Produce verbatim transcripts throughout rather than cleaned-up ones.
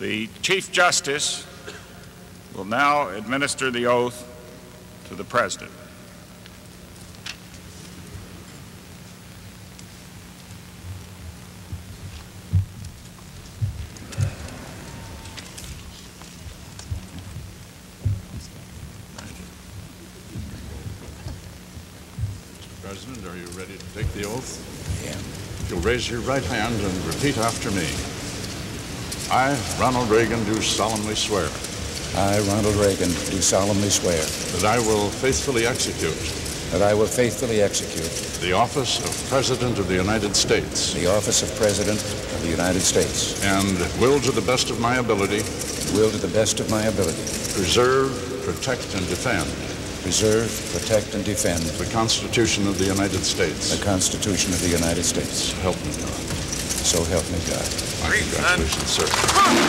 The Chief Justice will now administer the oath to the President. President, are you ready to take the oath? Yeah. If you'll raise your right hand and repeat after me. I, Ronald Reagan, do solemnly swear. I, Ronald Reagan, do solemnly swear. That I will faithfully execute. That I will faithfully execute. The office of President of the United States. The office of President of the United States. And will to the best of my ability. Will to the best of my ability. Preserve, protect, and defend. Preserve, protect, and defend the Constitution of the United States. The Constitution of the United States. So help me God. So help me God. My congratulations, sir.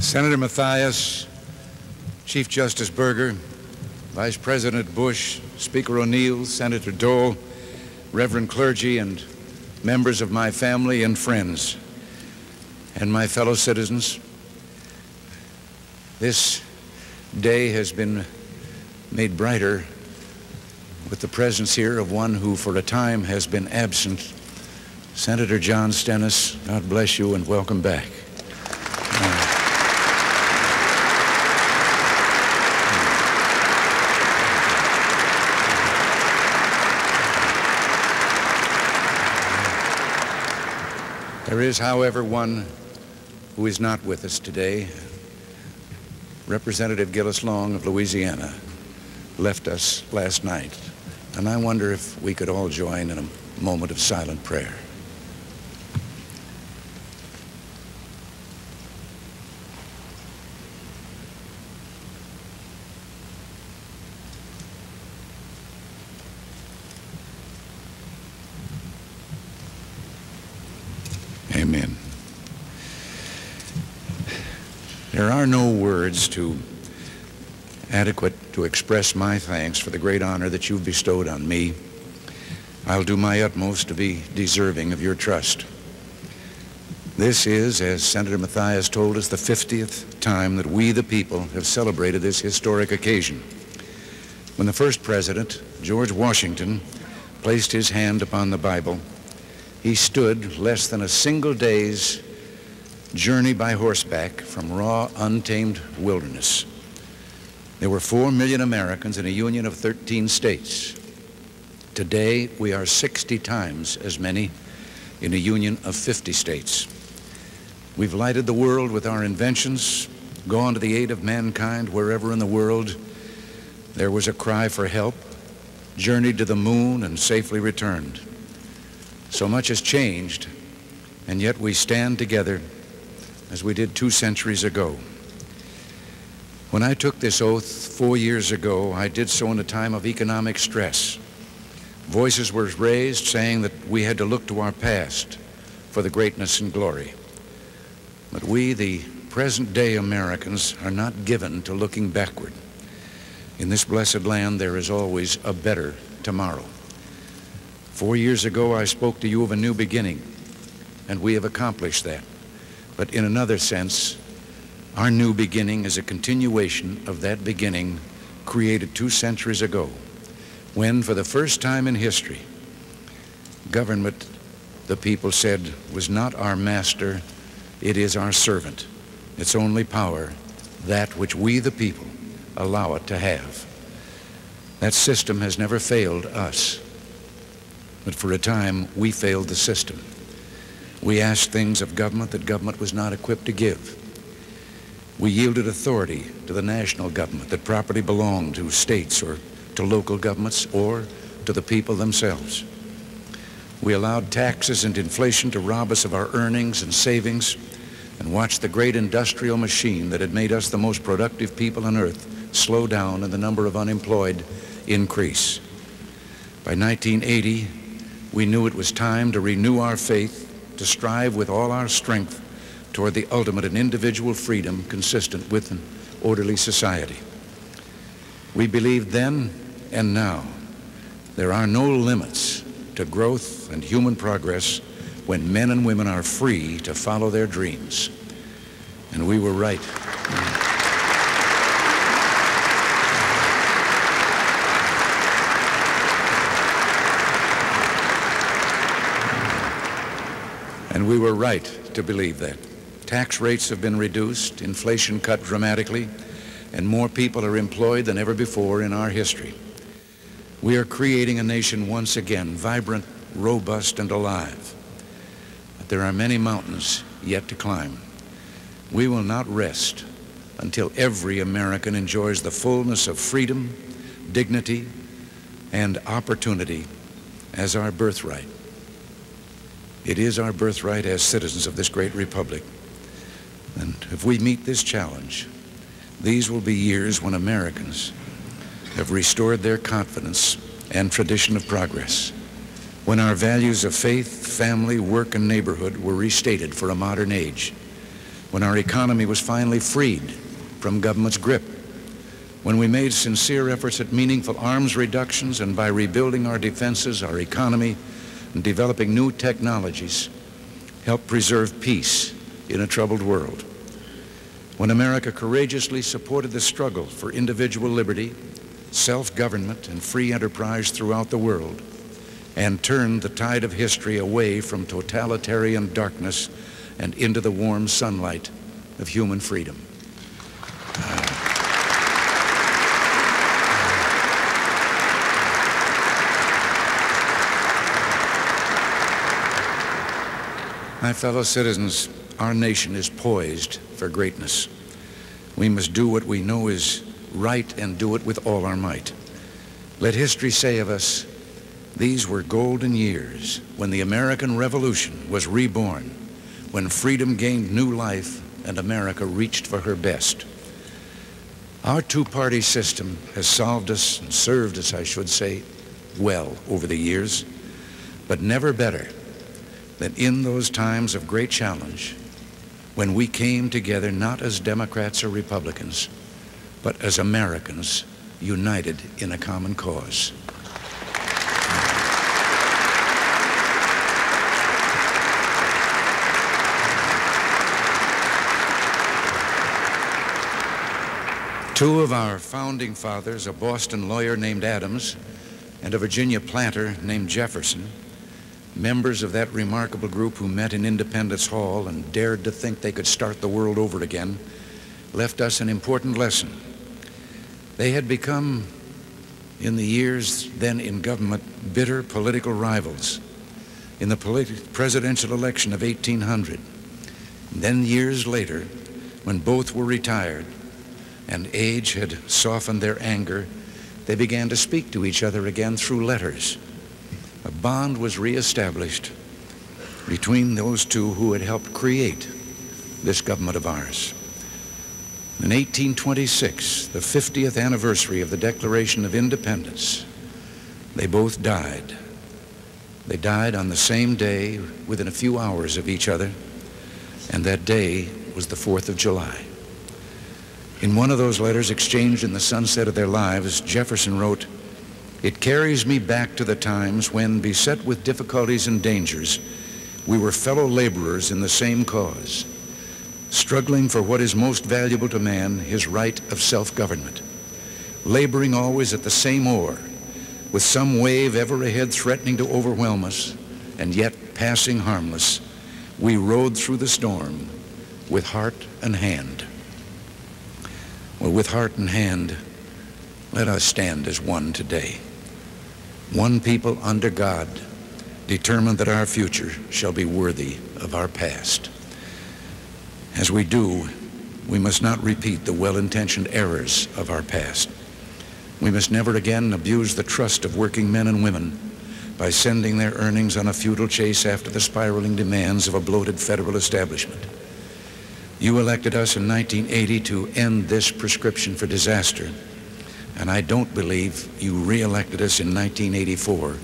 Senator Matthias, Chief Justice Burger, Vice President Bush, Speaker O'Neill, Senator Dole, Reverend clergy, and members of my family and friends, and my fellow citizens, this day has been made brighter with the presence here of one who for a time has been absent, Senator John Stennis. God bless you and welcome back. There is, however, one who is not with us today. Representative Gillis Long of Louisiana left us last night, and I wonder if we could all join in a moment of silent prayer. Amen. There are no words to adequate to express my thanks for the great honor that you've bestowed on me. I'll do my utmost to be deserving of your trust. This is, as Senator Matthias told us, the fiftieth time that we, the people, have celebrated this historic occasion. When the first president, George Washington, placed his hand upon the Bible, he stood less than a single day's journey by horseback from raw, untamed wilderness. There were four million Americans in a union of thirteen states. Today, we are sixty times as many in a union of fifty states. We've lighted the world with our inventions, gone to the aid of mankind wherever in the world there was a cry for help, journeyed to the moon, and safely returned. So much has changed, and yet we stand together as we did two centuries ago. When I took this oath four years ago, I did so in a time of economic stress. Voices were raised saying that we had to look to our past for the greatness and glory. But we, the present-day Americans, are not given to looking backward. In this blessed land, there is always a better tomorrow. Four years ago, I spoke to you of a new beginning, and we have accomplished that. But in another sense, our new beginning is a continuation of that beginning created two centuries ago, when, for the first time in history, government, the people said, was not our master, it is our servant. Its only power, that which we, the people, allow it to have. That system has never failed us, but for a time we failed the system. We asked things of government that government was not equipped to give. We yielded authority to the national government that property belonged to states or to local governments or to the people themselves. We allowed taxes and inflation to rob us of our earnings and savings, and watched the great industrial machine that had made us the most productive people on earth slow down and the number of unemployed increase. By nineteen eighty, we knew it was time to renew our faith, to strive with all our strength toward the ultimate in individual freedom consistent with an orderly society. We believed then and now there are no limits to growth and human progress when men and women are free to follow their dreams. And we were right. And we were right to believe that. Tax rates have been reduced, inflation cut dramatically, and more people are employed than ever before in our history. We are creating a nation once again, vibrant, robust, and alive. There are many mountains yet to climb. We will not rest until every American enjoys the fullness of freedom, dignity, and opportunity as our birthright. It is our birthright as citizens of this great republic. And if we meet this challenge, these will be years when Americans have restored their confidence and tradition of progress, when our values of faith, family, work, and neighborhood were restated for a modern age, when our economy was finally freed from government's grip, when we made sincere efforts at meaningful arms reductions, and by rebuilding our defenses, our economy, and developing new technologies, helped preserve peace in a troubled world, when America courageously supported the struggle for individual liberty, self-government, and free enterprise throughout the world, and turned the tide of history away from totalitarian darkness and into the warm sunlight of human freedom. Uh, my fellow citizens, our nation is poised for greatness. We must do what we know is right and do it with all our might. Let history say of us, these were golden years when the American Revolution was reborn, when freedom gained new life and America reached for her best. Our two-party system has solved us and served us, I should say, well over the years, but never better than in those times of great challenge when we came together not as Democrats or Republicans, but as Americans united in a common cause. Two of our founding fathers, a Boston lawyer named Adams and a Virginia planter named Jefferson, members of that remarkable group who met in Independence Hall and dared to think they could start the world over again, left us an important lesson. They had become, in the years then in government, bitter political rivals. In the politi- presidential election of eighteen hundred, then years later, when both were retired, and age had softened their anger, they began to speak to each other again through letters. A bond was reestablished between those two who had helped create this government of ours. In eighteen twenty-six, the fiftieth anniversary of the Declaration of Independence, they both died. They died on the same day, within a few hours of each other, and that day was the fourth of July. In one of those letters exchanged in the sunset of their lives, Jefferson wrote, "It carries me back to the times when, beset with difficulties and dangers, we were fellow laborers in the same cause, struggling for what is most valuable to man, his right of self-government, laboring always at the same oar, with some wave ever ahead threatening to overwhelm us, and yet passing harmless, we rode through the storm with heart and hand." Well, with heart and hand, Let us stand as one today. One people under God, determined that our future shall be worthy of our past. As we do, we must not repeat the well-intentioned errors of our past. We must never again abuse the trust of working men and women by sending their earnings on a futile chase after the spiraling demands of a bloated federal establishment. You elected us in nineteen eighty to end this prescription for disaster, and I don't believe you re-elected us in nineteen eighty-four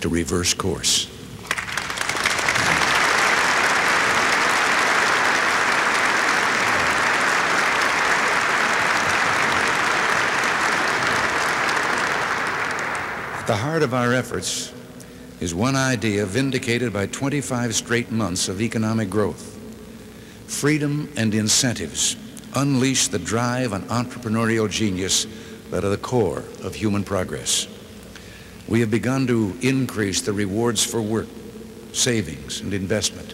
to reverse course. At the heart of our efforts is one idea vindicated by twenty-five straight months of economic growth. Freedom and incentives unleash the drive and entrepreneurial genius that are the core of human progress. We have begun to increase the rewards for work, savings, and investment,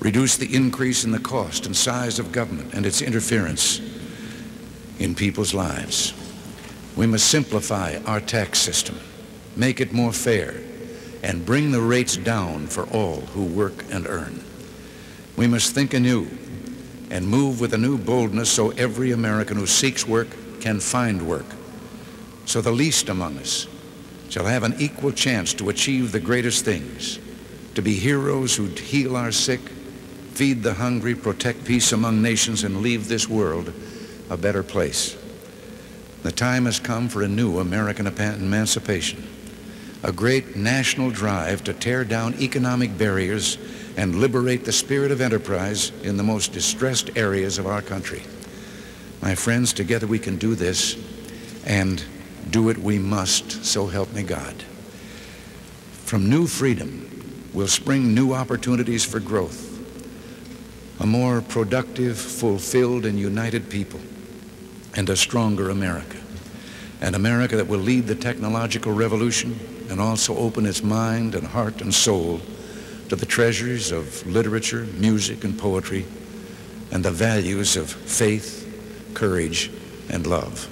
reduce the increase in the cost and size of government and its interference in people's lives. We must simplify our tax system, make it more fair, and bring the rates down for all who work and earn. We must think anew and move with a new boldness so every American who seeks work can find work, so the least among us shall have an equal chance to achieve the greatest things, to be heroes who heal our sick, feed the hungry, protect peace among nations, and leave this world a better place. The time has come for a new American emancipation, a great national drive to tear down economic barriers and liberate the spirit of enterprise in the most distressed areas of our country. My friends, together we can do this, and do it we must, so help me God. From new freedom will spring new opportunities for growth, a more productive, fulfilled, and united people, and a stronger America. An America that will lead the technological revolution and also open its mind and heart and soul to the treasures of literature, music, and poetry, and the values of faith, courage, and love.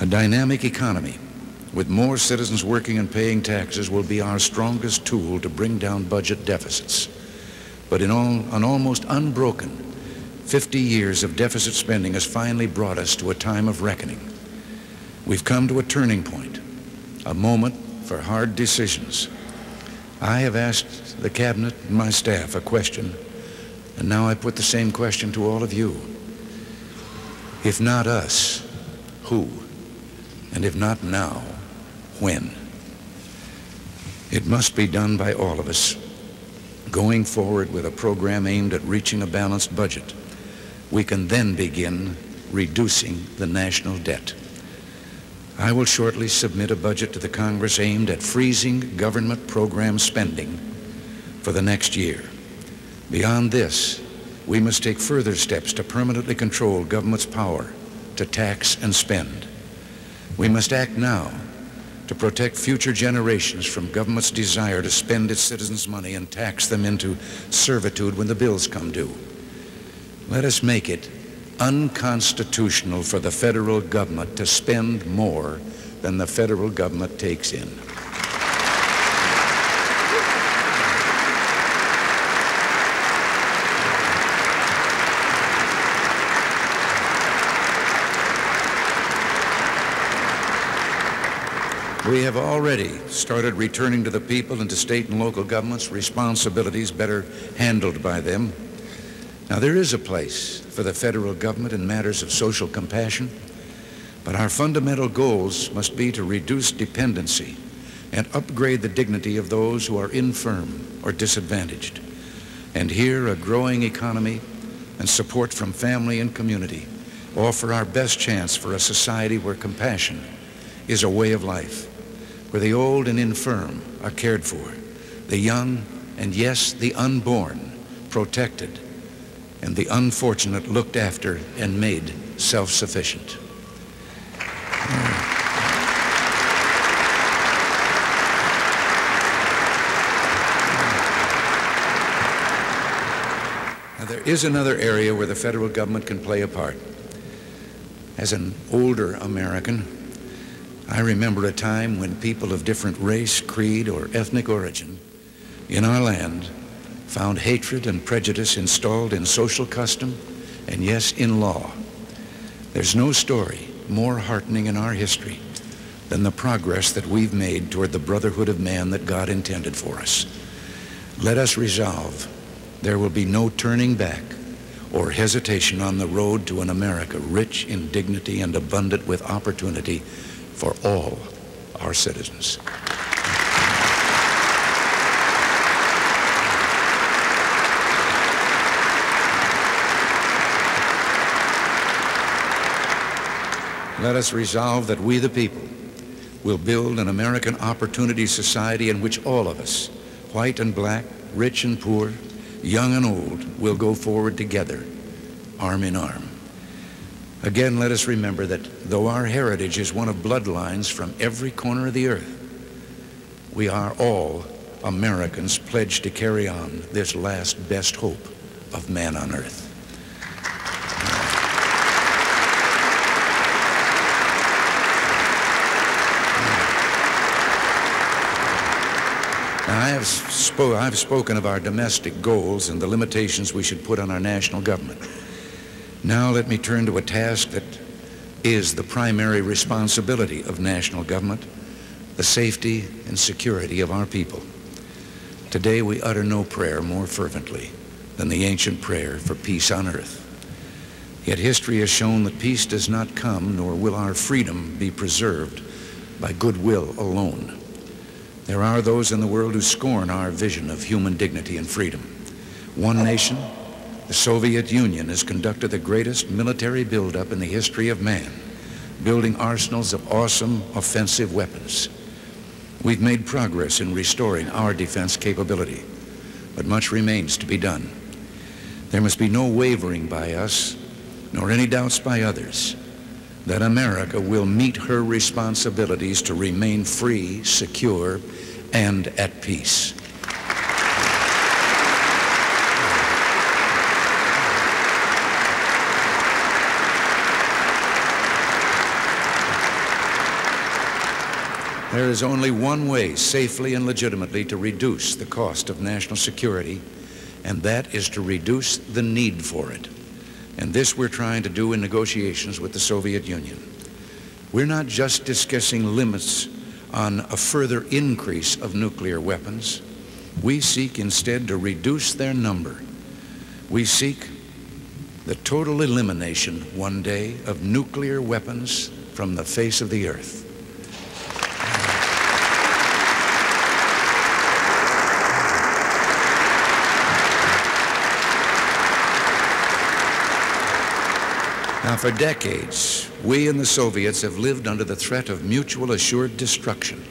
A dynamic economy with more citizens working and paying taxes will be our strongest tool to bring down budget deficits. But in all, an almost unbroken fifty years of deficit spending has finally brought us to a time of reckoning. We've come to a turning point, a moment for hard decisions. I have asked the Cabinet and my staff a question, and now I put the same question to all of you. If not us, who? And if not now, when? It must be done by all of us, going forward with a program aimed at reaching a balanced budget. We can then begin reducing the national debt. I will shortly submit a budget to the Congress aimed at freezing government program spending for the next year. Beyond this, we must take further steps to permanently control government's power to tax and spend. We must act now to protect future generations from government's desire to spend its citizens' money and tax them into servitude when the bills come due. Let us make it unconstitutional for the federal government to spend more than the federal government takes in. We have already started returning to the people and to state and local governments responsibilities better handled by them. Now, there is a place for the federal government in matters of social compassion, but our fundamental goals must be to reduce dependency and upgrade the dignity of those who are infirm or disadvantaged. And here, a growing economy and support from family and community offer our best chance for a society where compassion is a way of life, where the old and infirm are cared for, the young and, yes, the unborn protected, and the unfortunate looked after and made self-sufficient. Now, there is another area where the federal government can play a part. As an older American, I remember a time when people of different race, creed, or ethnic origin in our land found hatred and prejudice installed in social custom and, yes, in law. There's no story more heartening in our history than the progress that we've made toward the brotherhood of man that God intended for us. Let us resolve there will be no turning back or hesitation on the road to an America rich in dignity and abundant with opportunity for all our citizens. Let us resolve that we, the people, will build an American opportunity society in which all of us, white and black, rich and poor, young and old, will go forward together, arm in arm. Again, let us remember that though our heritage is one of bloodlines from every corner of the earth, we are all Americans pledged to carry on this last best hope of man on earth. I have spo- I've spoken of our domestic goals and the limitations we should put on our national government. Now let me turn to a task that is the primary responsibility of national government, the safety and security of our people. Today we utter no prayer more fervently than the ancient prayer for peace on earth. Yet history has shown that peace does not come, nor will our freedom be preserved by goodwill alone. There are those in the world who scorn our vision of human dignity and freedom. One nation, the Soviet Union, has conducted the greatest military buildup in the history of man, building arsenals of awesome offensive weapons. We've made progress in restoring our defense capability, but much remains to be done. There must be no wavering by us, nor any doubts by others, that America will meet her responsibilities to remain free, secure, and at peace. There is only one way safely and legitimately to reduce the cost of national security, and that is to reduce the need for it. And this we're trying to do in negotiations with the Soviet Union. We're not just discussing limits on a further increase of nuclear weapons. We seek instead to reduce their number. We seek the total elimination one day of nuclear weapons from the face of the earth. Now, for decades, we and the Soviets have lived under the threat of mutual assured destruction.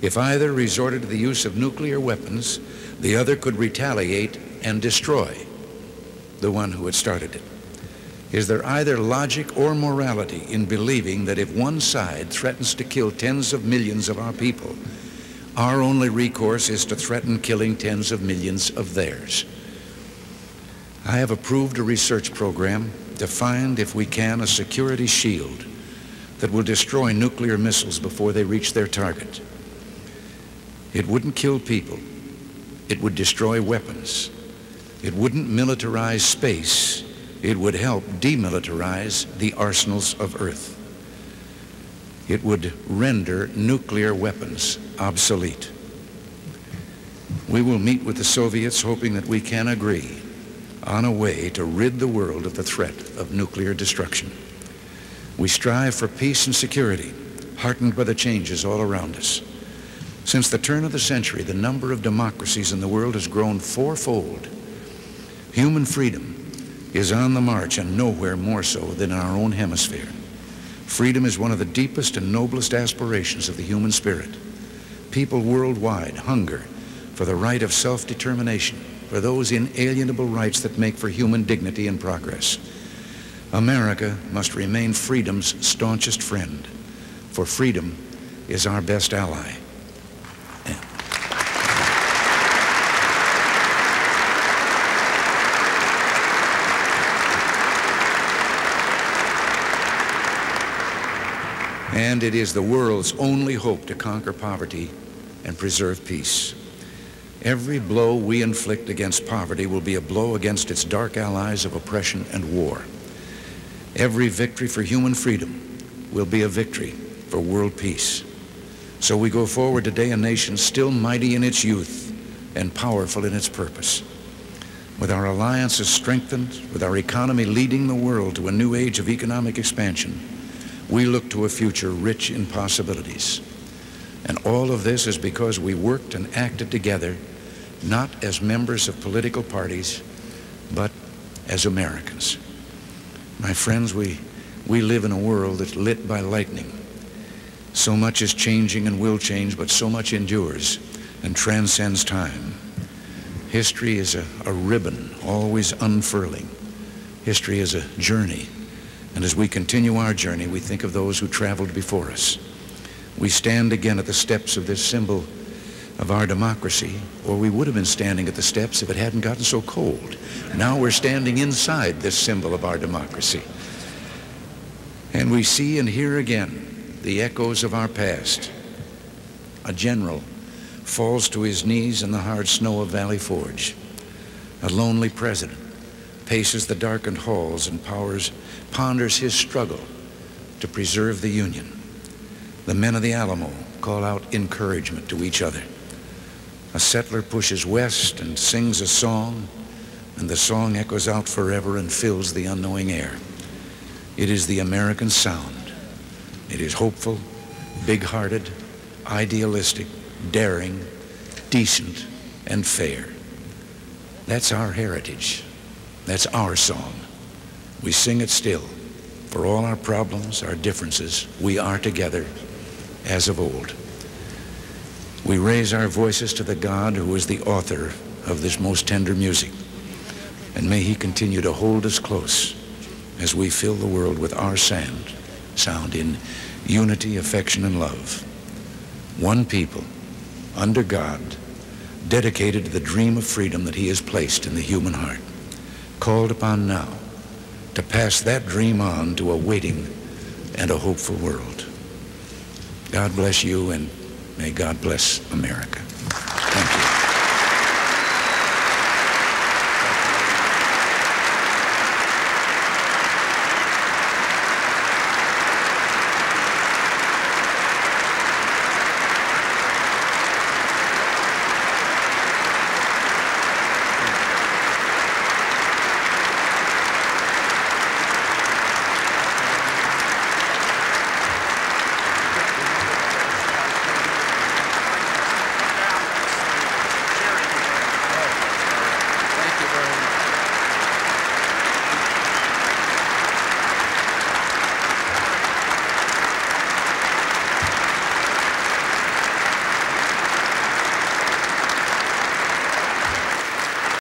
If either resorted to the use of nuclear weapons, the other could retaliate and destroy the one who had started it. Is there either logic or morality in believing that if one side threatens to kill tens of millions of our people, our only recourse is to threaten killing tens of millions of theirs? I have approved a research program to find, if we can, a security shield that will destroy nuclear missiles before they reach their target. It wouldn't kill people. It would destroy weapons. It wouldn't militarize space. It would help demilitarize the arsenals of Earth. It would render nuclear weapons obsolete. We will meet with the Soviets hoping that we can agree on a way to rid the world of the threat of nuclear destruction. We strive for peace and security, heartened by the changes all around us. Since the turn of the century, the number of democracies in the world has grown fourfold. Human freedom is on the march, and nowhere more so than in our own hemisphere. Freedom is one of the deepest and noblest aspirations of the human spirit. People worldwide hunger for the right of self-determination, for those inalienable rights that make for human dignity and progress. America must remain freedom's staunchest friend, for freedom is our best ally. and it is the world's only hope to conquer poverty and preserve peace. Every blow we inflict against poverty will be a blow against its dark allies of oppression and war. Every victory for human freedom will be a victory for world peace. So we go forward today, a nation still mighty in its youth and powerful in its purpose. With our alliances strengthened, with our economy leading the world to a new age of economic expansion, we look to a future rich in possibilities. And all of this is because we worked and acted together, not as members of political parties, but as Americans. My friends, we, we live in a world that's lit by lightning. So much is changing and will change, but so much endures and transcends time. History is a, a ribbon, always unfurling. History is a journey. And as we continue our journey, we think of those who traveled before us. We stand again at the steps of this symbol of our democracy, or we would have been standing at the steps if it hadn't gotten so cold. Now we're standing inside this symbol of our democracy. And we see and hear again the echoes of our past. A general falls to his knees in the hard snow of Valley Forge. A lonely president paces the darkened halls and powers, ponders his struggle to preserve the Union. The men of the Alamo call out encouragement to each other. A settler pushes west and sings a song, and the song echoes out forever and fills the unknowing air. It is the American sound. It is hopeful, big-hearted, idealistic, daring, decent, and fair. That's our heritage. That's our song. We sing it still. For all our problems, our differences, we are together as of old. We raise our voices to the God who is the author of this most tender music. And may he continue to hold us close as we fill the world with our sound, sound in unity, affection, and love. One people, under God, dedicated to the dream of freedom that he has placed in the human heart, called upon now to pass that dream on to a waiting and a hopeful world. God bless you, and may God bless America. Thank you.